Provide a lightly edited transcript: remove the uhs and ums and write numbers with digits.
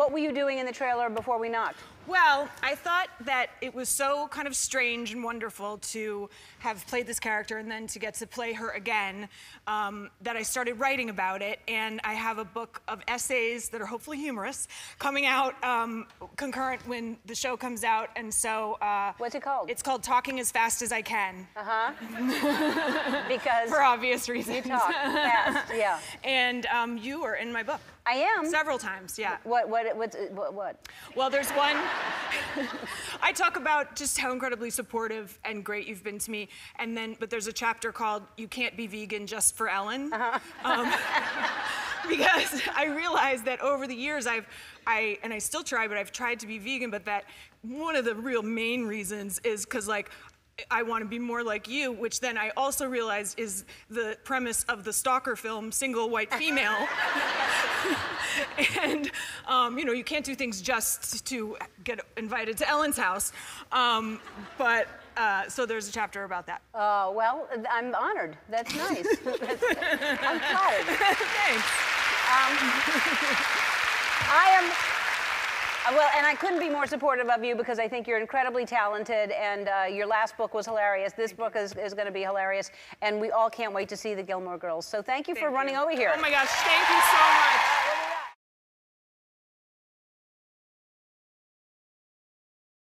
what were you doing in the trailer before we knocked? Well, I thought that it was so kind of strange and wonderful to have played this character and then to get to play her again, that I started writing about it. And I have a book of essays that are hopefully humorous coming out concurrent when the show comes out. And so... what's it called? It's called Talking As Fast As I Can. Uh-huh. Because... for obvious reasons. You talk fast, yeah. And you are in my book. I am. Several times, yeah. What? Well, there's one... I talk about just how incredibly supportive and great you've been to me, and then, but there's a chapter called You Can't Be Vegan Just for Ellen. Because I realized that over the years and I still try, but I've tried to be vegan, but that one of the real main reasons is because, like, I want to be more like you, which then I also realized is the premise of the stalker film, Single White Female. And, you know, you can't do things just to get invited to Ellen's house. So there's a chapter about that. Oh, well, I'm honored. That's nice. I'm flattered. Thanks. Well, and I couldn't be more supportive of you because I think you're incredibly talented, and your last book was hilarious. This book is going to be hilarious, and we all can't wait to see the Gilmore Girls. So thank you for running over here. Oh my gosh, thank you so much.